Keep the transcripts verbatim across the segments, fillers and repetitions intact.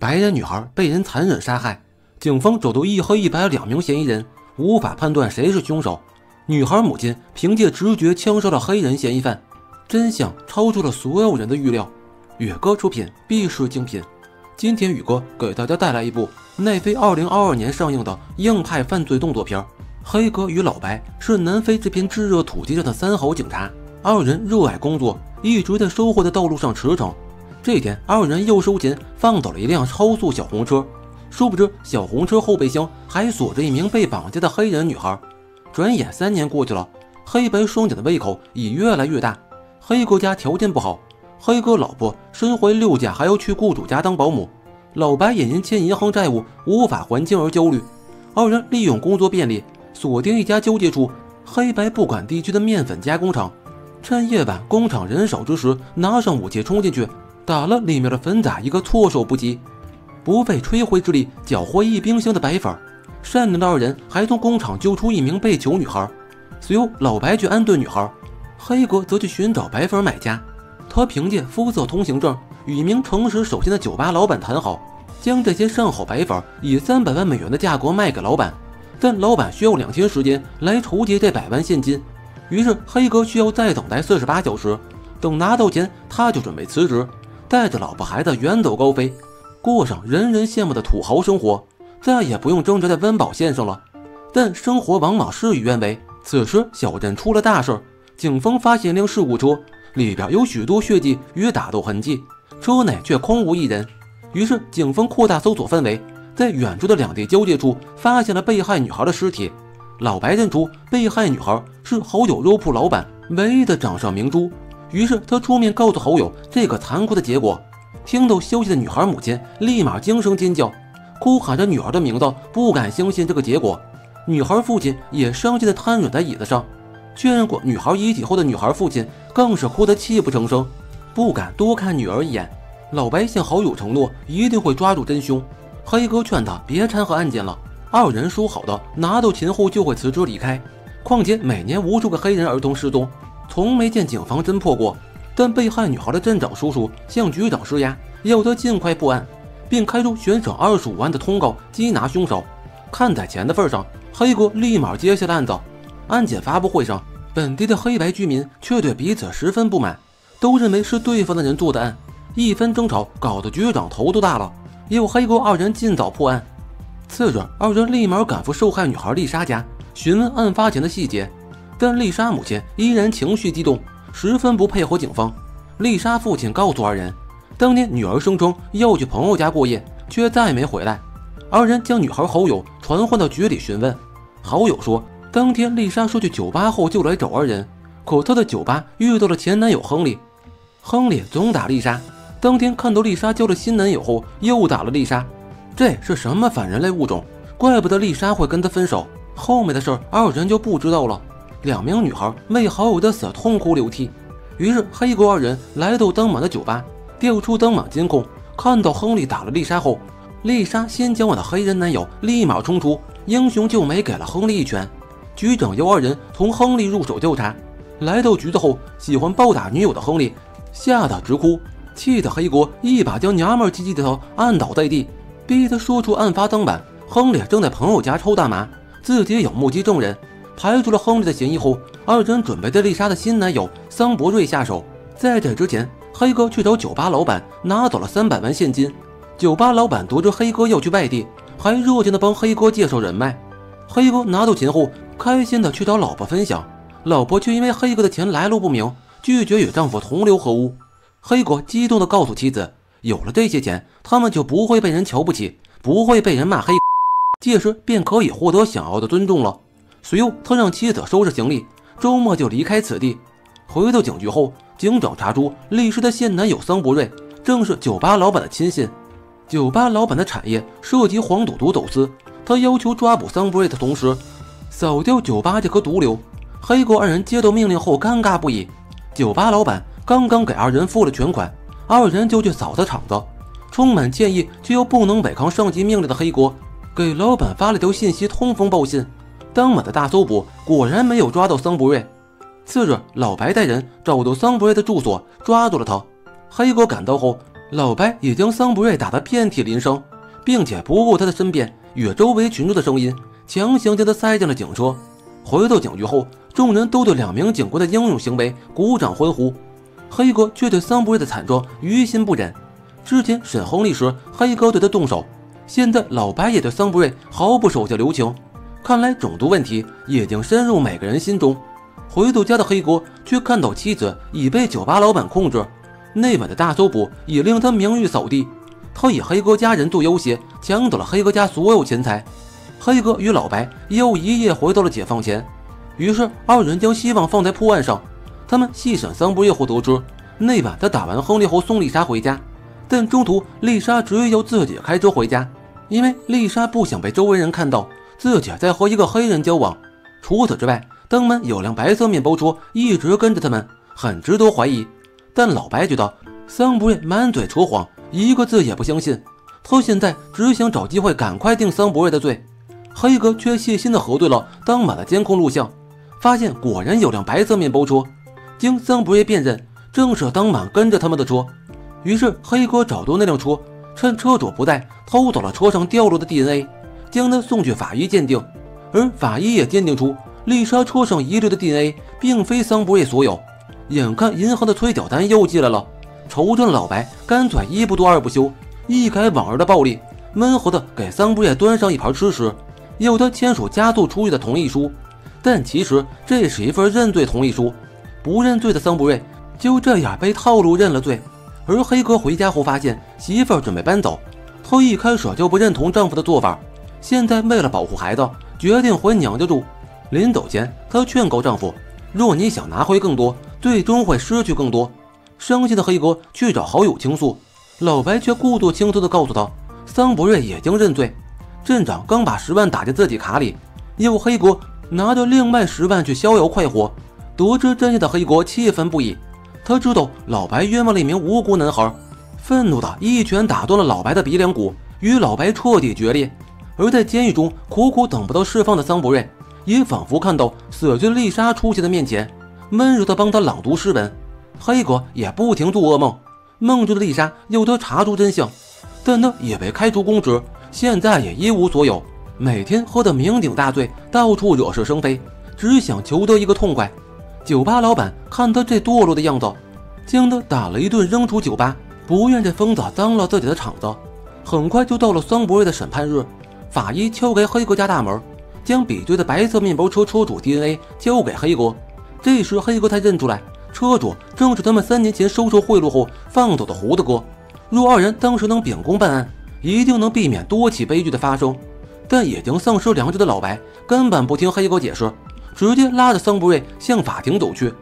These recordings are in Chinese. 白人女孩被人残忍杀害，警方首度一黑一白两名嫌疑人，无法判断谁是凶手。女孩母亲凭借直觉枪杀了黑人嫌疑犯，真相超出了所有人的预料。宇哥出品必是精品。今天宇哥给大家带来一部奈飞二零二二年上映的硬派犯罪动作片《黑哥与老白》，是南非这片炙热土地上的三好警察。 二人热爱工作，一直在收获的道路上驰骋。这天，二人又收钱放倒了一辆超速小红车，殊不知小红车后备箱还锁着一名被绑架的黑人女孩。转眼三年过去了，黑白双警的胃口已越来越大。黑哥家条件不好，黑哥老婆身怀六甲，还要去雇主家当保姆。老白也因欠银行债务无法还清而焦虑。二人利用工作便利，锁定一家交界处黑白不管地区的面粉加工厂。 趁夜晚工厂人少之时，拿上武器冲进去，打了里面的粉仔一个措手不及，不费吹灰之力搅和一冰箱的白粉。善良的二人还从工厂救出一名被囚女孩。随后，老白去安顿女孩，黑哥则去寻找白粉买家。他凭借肤色通行证与一名诚实守信的酒吧老板谈好，将这些上好白粉以三百万美元的价格卖给老板，但老板需要两天时间来筹集这百万现金。 于是黑哥需要再等待四十八小时，等拿到钱，他就准备辞职，带着老婆孩子远走高飞，过上人人羡慕的土豪生活，再也不用挣扎在温饱线上了。但生活往往事与愿违。此时小镇出了大事，警方发现一辆事故车，里边有许多血迹与打斗痕迹，车内却空无一人。于是警方扩大搜索范围，在远处的两地交界处发现了被害女孩的尸体。 老白认出被害女孩是好友肉铺老板唯一的掌上明珠，于是他出面告诉好友这个残酷的结果。听到消息的女孩母亲立马惊声尖叫，哭喊着女儿的名字，不敢相信这个结果。女孩父亲也伤心地瘫软在椅子上。确认过女孩遗体后的女孩父亲更是哭得泣不成声，不敢多看女儿一眼。老白向好友承诺一定会抓住真凶，黑哥劝他别掺和案件了。 二人说好的，拿到钱后就会辞职离开。况且每年无数个黑人儿童失踪，从没见警方侦破过。但被害女孩的镇长叔叔向局长施压，要他尽快破案，并开出悬赏二十五万的通告缉拿凶手。看在钱的份上，黑哥立马接下了案子。案检发布会上，本地的黑白居民却对彼此十分不满，都认为是对方的人做的案。一番争吵搞得局长头都大了，要黑哥二人尽早破案。 次日，二人立马赶赴受害女孩丽莎家，询问案发前的细节。但丽莎母亲依然情绪激动，十分不配合警方。丽莎父亲告诉二人，当年女儿声称要去朋友家过夜，却再没回来。二人将女孩好友传唤到局里询问。好友说，当天丽莎说去酒吧后就来找二人，可她在酒吧遇到了前男友亨利。亨利总打丽莎，当天看到丽莎交了新男友后，又打了丽莎。 这是什么反人类物种？怪不得丽莎会跟他分手。后面的事儿二人就不知道了。两名女孩为好友的死痛哭流涕。于是黑哥二人来到当晚的酒吧，调出当晚监控，看到亨利打了丽莎后，丽莎先交往的黑人男友立马冲出，英雄救美给了亨利一拳。局长要二人从亨利入手调查。来到局子后，喜欢暴打女友的亨利吓得直哭，气得黑哥一把将娘们唧唧的他按倒在地。 逼他说出案发当晚亨利正在朋友家抽大麻，自己有目击证人。排除了亨利的嫌疑后，二人准备对丽莎的新男友桑伯瑞下手。在这之前，黑哥去找酒吧老板拿走了三百万现金。酒吧老板得知黑哥要去外地，还热情地帮黑哥介绍人脉。黑哥拿到钱后，开心地去找老婆分享，老婆却因为黑哥的钱来路不明，拒绝与丈夫同流合污。黑哥激动地告诉妻子。 有了这些钱，他们就不会被人瞧不起，不会被人骂黑，届时便可以获得想要的尊重了。随后，他让妻子收拾行李，周末就离开此地。回到警局后，警长查出丽莎的现男友桑伯瑞正是酒吧老板的亲信。酒吧老板的产业涉及黄赌毒走私，他要求抓捕桑伯瑞的同时，扫掉酒吧这颗毒瘤。黑哥二人接到命令后尴尬不已，酒吧老板刚刚给二人付了全款。 二人就去扫他场子，充满歉意却又不能违抗上级命令的黑哥，给老板发了条信息通风报信。当晚的大搜捕果然没有抓到桑伯瑞。次日，老白带人找到桑伯瑞的住所，抓住了他。黑哥赶到后，老白也将桑不瑞打得遍体鳞伤，并且不顾他的身边与周围群众的声音，强行将他塞进了警车。回到警局后，众人都对两名警官的英勇行为鼓掌欢呼，黑哥却对桑不瑞的惨状于心不忍。之前审亨利时，黑哥对他动手，现在老白也对桑不瑞毫不手下留情。看来种族问题已经深入每个人心中。回到家的黑哥却看到妻子已被酒吧老板控制，那晚的大搜捕也令他名誉扫地。他以黑哥家人做要挟，抢走了黑哥家所有钱财。黑哥与老白又一夜回到了解放前，于是二人将希望放在破案上。他们细审桑不瑞后得知，那晚他打完亨利后送丽莎回家，但中途丽莎执意要自己开车回家，因为丽莎不想被周围人看到自己在和一个黑人交往。除此之外，当晚有辆白色面包车一直跟着他们，很值得怀疑。但老白觉得桑不瑞满嘴扯谎，一个字也不相信。他现在只想找机会赶快定桑不瑞的罪。黑哥却细心地核对了当晚的监控录像，发现果然有辆白色面包车，经桑不瑞辨认，正是当晚跟着他们的车。于是黑哥找到那辆车，趁车主不在偷走了车上掉落的 D N A， 将它送去法医鉴定。而法医也鉴定出丽莎车上遗留的 D N A 并非桑不瑞所有。眼看银行的催缴单又寄来了，仇恨老白干脆一不做二不休，一改往日的暴力，闷猴的给桑不瑞端上一盘吃食，要他签署加速出狱的同意书。但其实这是一份认罪同意书，不认罪的桑不瑞就这样被套路认了罪。而黑哥回家后发现媳妇儿准备搬走，她一开始就不认同丈夫的做法，现在为了保护孩子，决定回娘家住。临走前她劝告丈夫，若你想拿回更多，最终会失去更多。伤心的黑哥去找好友倾诉，老白却故作轻松地告诉他，桑不瑞已经认罪。镇长刚把十万打进自己卡里，要黑哥拿着另外十万去逍遥快活。得知真相的黑哥气愤不已，他知道老白冤枉了一名无辜男孩，愤怒的一拳打断了老白的鼻梁骨，与老白彻底决裂。而在监狱中苦苦等不到释放的桑不瑞，也仿佛看到死去的丽莎出现在面前，温柔地帮他朗读诗文。黑哥也不停做噩梦，梦中的丽莎要他查出真相，但他也被开除公职，现在也一无所有，每天喝得酩酊大醉，到处惹是生非，只想求得一个痛快。酒吧老板看他这堕落的样子，将他打了一顿扔出酒吧，不愿这疯子脏了自己的场子。很快就到了桑不瑞的审判日，法医敲开黑哥家大门，将比对的白色面包车车主 D N A 交给黑哥。这时黑哥才认出来，车主正是他们三年前收受贿赂后放走的胡子哥。若二人当时能秉公办案，一定能避免多起悲剧的发生。但已经丧失良知的老白根本不听黑哥解释，直接拉着桑不瑞向法庭走去。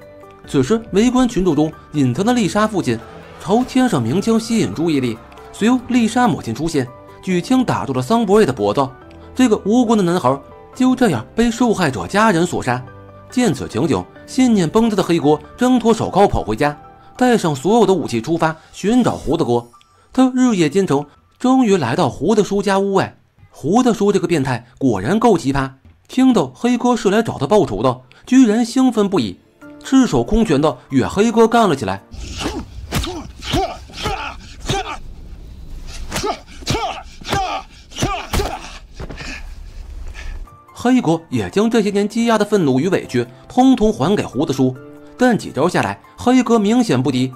此时围观群众中隐藏的丽莎父亲朝天上鸣枪吸引注意力，随后丽莎母亲出现，举枪打住了桑不瑞的脖子。这个无辜的男孩就这样被受害者家人所杀。见此情景，信念崩塌的黑哥挣脱手铐跑回家，带上所有的武器出发寻找胡子哥。他日夜兼程，终于来到胡子叔家屋外。胡子叔这个变态果然够奇葩，听到黑哥是来找他报仇的，居然兴奋不已，赤手空拳的与黑哥干了起来。黑哥也将这些年积压的愤怒与委屈通通还给胡子叔，但几招下来，黑哥明显不敌。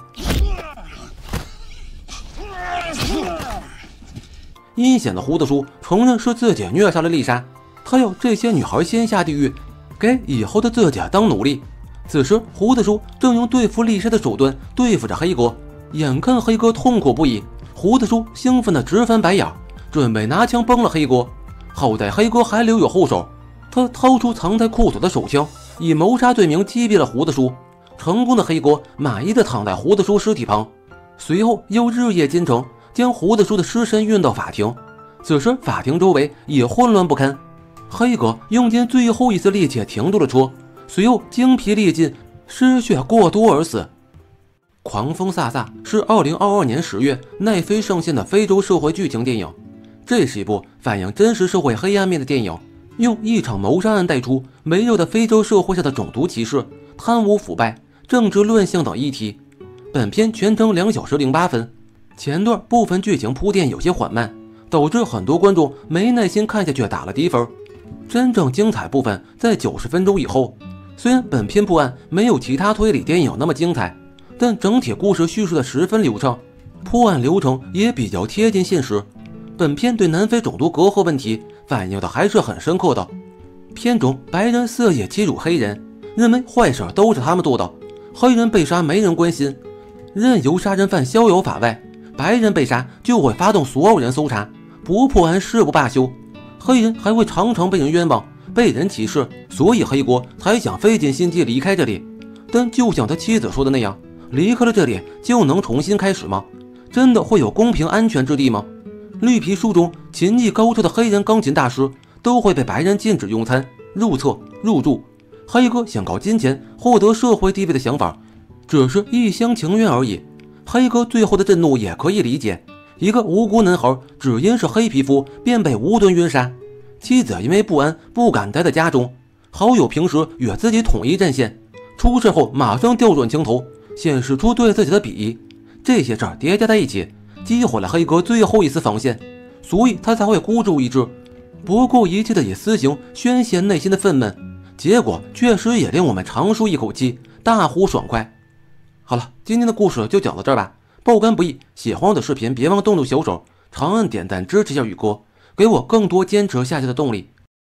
阴险的胡子叔承认是自己虐杀了丽莎，他要这些女孩先下地狱，给以后的自己当奴隶。此时胡子叔正用对付丽莎的手段对付着黑哥，眼看黑哥痛苦不已，胡子叔兴奋的直翻白眼，准备拿枪崩了黑哥。好在黑哥还留有后手，他掏出藏在裤子的手枪，以谋杀罪名击毙了胡子叔。成功的黑哥满意的躺在胡子叔尸体旁，随后又日夜兼程，将胡子叔的尸身运到法庭。此时法庭周围也混乱不堪，黑哥用尽最后一丝力气停住了车，随后精疲力尽，失血过多而死。狂风飒飒是二零二二年十月奈飞上线的非洲社会剧情电影，这是一部反映真实社会黑暗面的电影，用一场谋杀案带出微弱的非洲社会下的种族歧视、贪污腐败、政治乱象等议题。本片全程两小时零八分，前段部分剧情铺垫有些缓慢，导致很多观众没耐心看下去，打了低分。真正精彩部分在九十分钟以后。虽然本篇破案没有其他推理电影那么精彩，但整体故事叙述的十分流畅，破案流程也比较贴近现实。本片对南非种族隔阂问题反映的还是很深刻的。片中白人色野欺辱黑人，认为坏事都是他们做的，黑人被杀没人关心，任由杀人犯逍遥法外。 白人被杀就会发动所有人搜查，不破案誓不罢休。黑人还会常常被人冤枉、被人歧视，所以黑国才想费尽心机离开这里。但就像他妻子说的那样，离开了这里就能重新开始吗？真的会有公平安全之地吗？绿皮书中琴技高超的黑人钢琴大师都会被白人禁止用餐、入厕、入住。黑哥想靠金钱获得社会地位的想法，只是一厢情愿而已。 黑哥最后的震怒也可以理解，一个无辜男孩只因是黑皮肤便被无端冤杀，妻子因为不安不敢待在家中，好友平时与自己统一战线，出事后马上调转情头，显示出对自己的鄙夷，这些事儿叠加在一起，击毁了黑哥最后一丝防线，所以他才会孤注一掷，不顾一切的以私刑宣泄内心的愤懑，结果确实也令我们长舒一口气，大呼爽快。 好了，今天的故事就讲到这儿吧。爆肝不易，喜欢我的视频别忘动动小手，长按点赞支持一下宇哥，给我更多坚持下去的动力。